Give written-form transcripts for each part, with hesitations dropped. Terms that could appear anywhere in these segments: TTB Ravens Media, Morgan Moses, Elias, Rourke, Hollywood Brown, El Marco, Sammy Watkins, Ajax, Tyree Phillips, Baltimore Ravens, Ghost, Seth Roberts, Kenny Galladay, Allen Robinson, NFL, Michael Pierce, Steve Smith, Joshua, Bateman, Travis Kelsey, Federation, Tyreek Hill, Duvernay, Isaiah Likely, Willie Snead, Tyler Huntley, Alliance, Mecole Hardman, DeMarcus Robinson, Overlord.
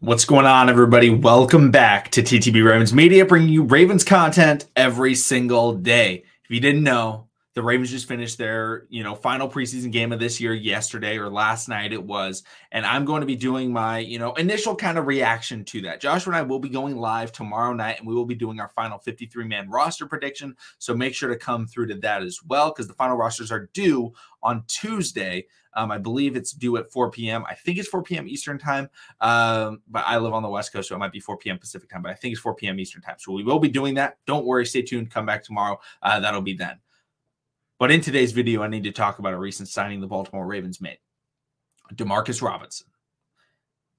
What's going on, everybody? Welcome back to TTB Ravens Media, bringing you Ravens content every single day. If you didn't know, the Ravens just finished their, final preseason game of this year yesterday, or last night it was, and I'm going to be doing my, initial kind of reaction to that. Joshua and I will be going live tomorrow night, and we will be doing our final 53-man roster prediction, so make sure to come through to that as well, because the final rosters are due on Tuesday. I believe it's due at 4 p.m. I think it's 4 p.m. Eastern time, but I live on the West Coast, so it might be 4 p.m. Pacific time, but I think it's 4 p.m. Eastern time. So we will be doing that. Don't worry. Stay tuned. Come back tomorrow. That'll be then. But in today's video, I need to talk about a recent signing the Baltimore Ravens made, DeMarcus Robinson.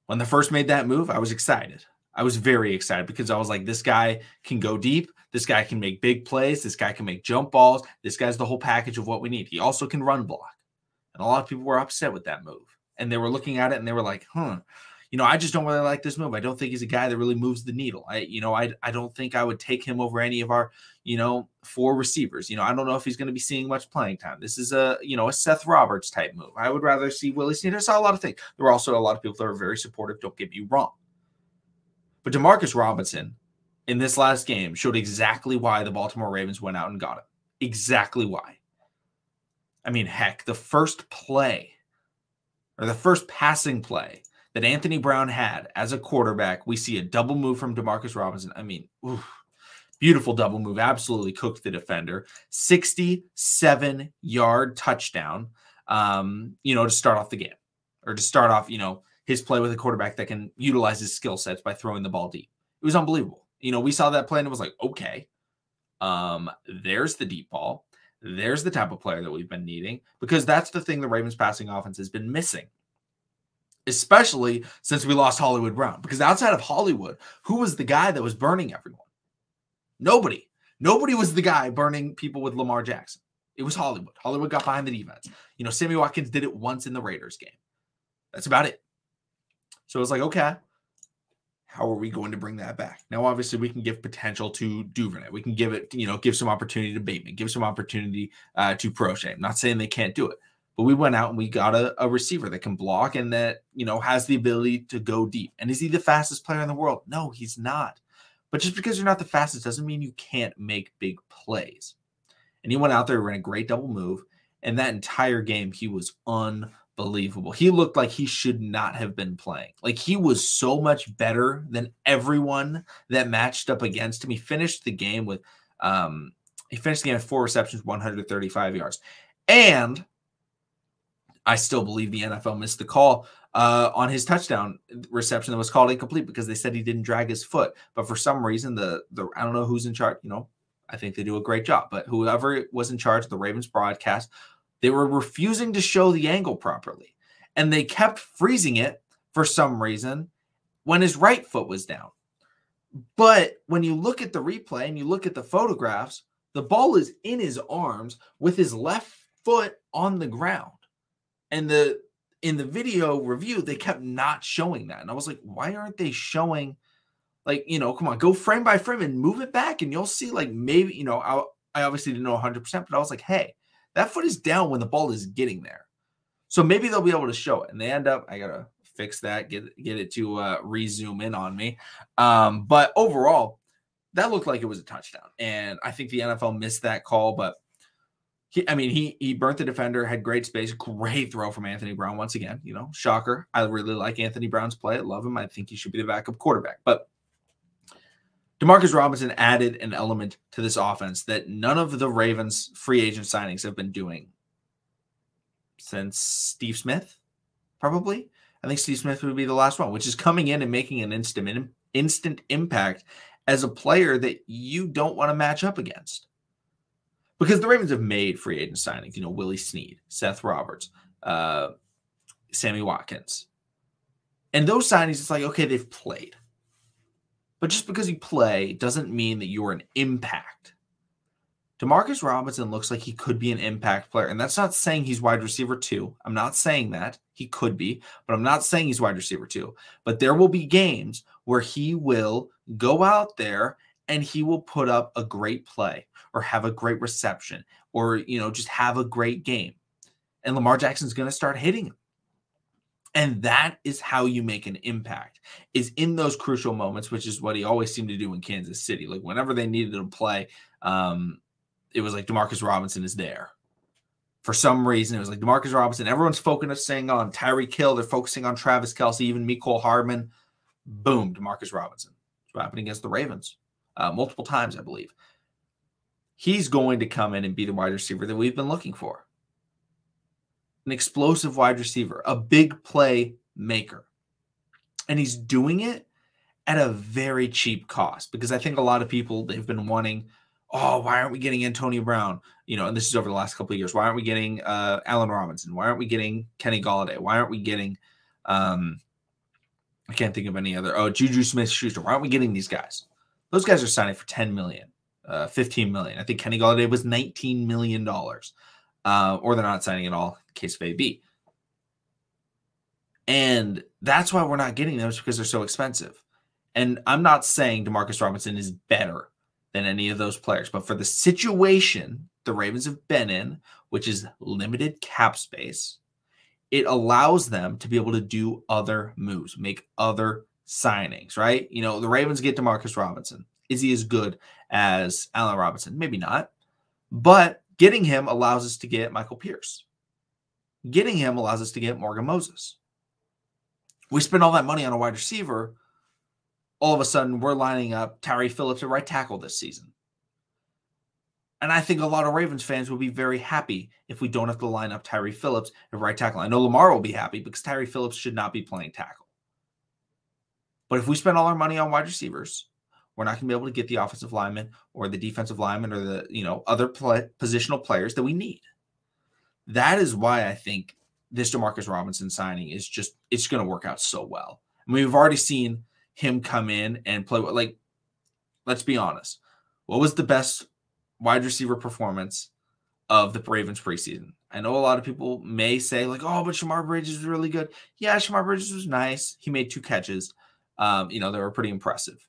When they first made that move, I was excited. I was very excited because I was like, this guy can go deep. This guy can make big plays. This guy can make jump balls. This guy's the whole package of what we need. He also can run block. And a lot of people were upset with that move. And they were looking at it and they were like, I just don't really like this move. I don't think he's a guy that really moves the needle. I don't think I would take him over any of our, four receivers. I don't know if he's going to be seeing much playing time. This is a, a Seth Roberts type move. I would rather see Willie Snead. I saw a lot of things. There were also a lot of people that were very supportive. Don't get me wrong. But DeMarcus Robinson in this last game showed exactly why the Baltimore Ravens went out and got him. Exactly why. I mean, heck, the first play or the first passing play that Anthony Brown had as a quarterback, we see a double move from DeMarcus Robinson. I mean, oof, beautiful double move. Absolutely cooked the defender. 67-yard touchdown, to start off the game or to start off, his play with a quarterback that can utilize his skill sets by throwing the ball deep. It was unbelievable. We saw that play and it was like, okay, there's the deep ball. There's the type of player that we've been needing, because that's the thing the Ravens passing offense has been missing, especially since we lost Hollywood Brown, because outside of Hollywood, who was the guy that was burning everyone? Nobody. Nobody was the guy burning people with Lamar Jackson. It was Hollywood. Hollywood got behind the defense. Sammy Watkins did it once in the Raiders game. That's about it. So it was like, okay, how are we going to bring that back? Now, obviously, we can give potential to Duvernay. We can give it, give some opportunity to Bateman, give some opportunity to Prochet. I'm not saying they can't do it, but we went out and we got a receiver that can block and that, has the ability to go deep. And is he the fastest player in the world? No, he's not. But just because you're not the fastest doesn't mean you can't make big plays. And he went out there, ran a great double move, and that entire game, he was unbelievable. He looked like he should not have been playing. Like, he was so much better than everyone that matched up against him. He finished the game with four receptions, 135 yards. And I still believe the NFL missed the call on his touchdown reception that was called incomplete because they said he didn't drag his foot. But for some reason, the I don't know who's in charge. I think they do a great job. But whoever was in charge of the Ravens broadcast, they were refusing to show the angle properly, and they kept freezing it for some reason when his right foot was down. But when you look at the replay and you look at the photographs, the ball is in his arms with his left foot on the ground. And in the video review, they kept not showing that. And I was like, why aren't they showing, come on, go frame by frame and move it back, and you'll see, maybe, I obviously didn't know 100%, but I was like, hey, that foot is down when the ball is getting there. So maybe they'll be able to show it. And they end up, I got to fix that, get it to re-zoom in on me. But overall, that looked like it was a touchdown. And I think the NFL missed that call. But, he burnt the defender, had great space, great throw from Anthony Brown once again. Shocker. I really like Anthony Brown's play. I love him. I think he should be the backup quarterback. But DeMarcus Robinson added an element to this offense that none of the Ravens free agent signings have been doing since Steve Smith, probably. I think Steve Smith would be the last one, which is coming in and making an instant impact as a player that you don't want to match up against. Because the Ravens have made free agent signings, Willie Snead, Seth Roberts, Sammy Watkins. And those signings, it's like, okay, they've played. But just because you play doesn't mean that you're an impact. DeMarcus Robinson looks like he could be an impact player. And that's not saying he's wide receiver 2. I'm not saying that. He could be, but I'm not saying he's wide receiver 2. But there will be games where he will go out there and he will put up a great play or have a great reception or, just have a great game. And Lamar Jackson's going to start hitting him. And that is how you make an impact, is in those crucial moments, which is what he always seemed to do in Kansas City. Like whenever they needed to play, it was like DeMarcus Robinson is there. For some reason, it was like DeMarcus Robinson. Everyone's focusing on Tyreek Hill. They're focusing on Travis Kelsey, even Mecole Hardman. Boom, DeMarcus Robinson. That's what happened against the Ravens multiple times, I believe. He's going to come in and be the wide receiver that we've been looking for. An explosive wide receiver, a big play maker. And he's doing it at a very cheap cost, because I think a lot of people, they've been wanting, oh, why aren't we getting Antonio Brown? You know, and this is over the last couple of years. Why aren't we getting Allen Robinson? Why aren't we getting Kenny Galladay? Why aren't we getting, I can't think of any other, oh, Juju Smith-Schuster. Why aren't we getting these guys? Those guys are signing for $10 million, $15 million. I think Kenny Galladay was $19 million. Or they're not signing at all, case of AB. And that's why we're not getting those, because they're so expensive. And I'm not saying DeMarcus Robinson is better than any of those players, but for the situation the Ravens have been in, which is limited cap space, it allows them to be able to do other moves, make other signings, right? You know, the Ravens get DeMarcus Robinson. Is he as good as Allen Robinson? Maybe not, but getting him allows us to get Michael Pierce. Getting him allows us to get Morgan Moses. We spend all that money on a wide receiver. All of a sudden, we're lining up Tyree Phillips at right tackle this season. And I think a lot of Ravens fans will be very happy if we don't have to line up Tyree Phillips at right tackle. I know Lamar will be happy, because Tyree Phillips should not be playing tackle. But if we spend all our money on wide receivers, we're not going to be able to get the offensive lineman or the defensive lineman or the, you know, other positional players that we need. That is why I think this DeMarcus Robinson signing is just, it's going to work out so well. I mean, we've already seen him come in and play. Like, let's be honest. What was the best wide receiver performance of the Ravens preseason? I know a lot of people may say like, oh, but Shamar Bridges was really good. Yeah, Shamar Bridges was nice. He made 2 catches. You know, they were pretty impressive.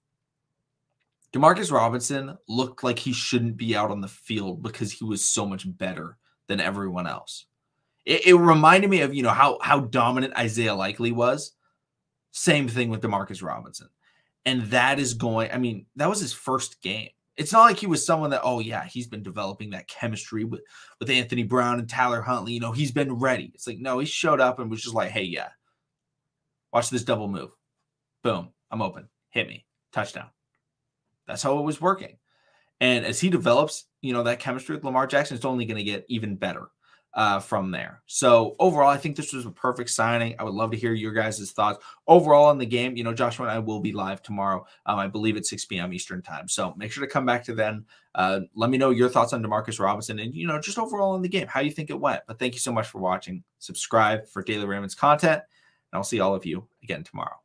DeMarcus Robinson looked like he shouldn't be out on the field because he was so much better than everyone else. It reminded me of, you know, how dominant Isaiah Likely was. Same thing with DeMarcus Robinson. And that is going, I mean, that was his first game. It's not like he was someone that, oh yeah, he's been developing that chemistry with Anthony Brown and Tyler Huntley. You know, he's been ready. It's like, no, he showed up and was just like, hey, yeah, watch this double move. Boom, I'm open. Hit me. Touchdown. That's how it was working. And as he develops, you know, that chemistry with Lamar Jackson, it's only going to get even better from there. So overall, I think this was a perfect signing. I would love to hear your guys' thoughts overall on the game. You know, Joshua and I will be live tomorrow. I believe at 6 p.m. Eastern time. So make sure to come back to then. Let me know your thoughts on DeMarcus Robinson and, you know, just overall on the game, how you think it went. But thank you so much for watching. Subscribe for daily Ravens content, and I'll see all of you again tomorrow.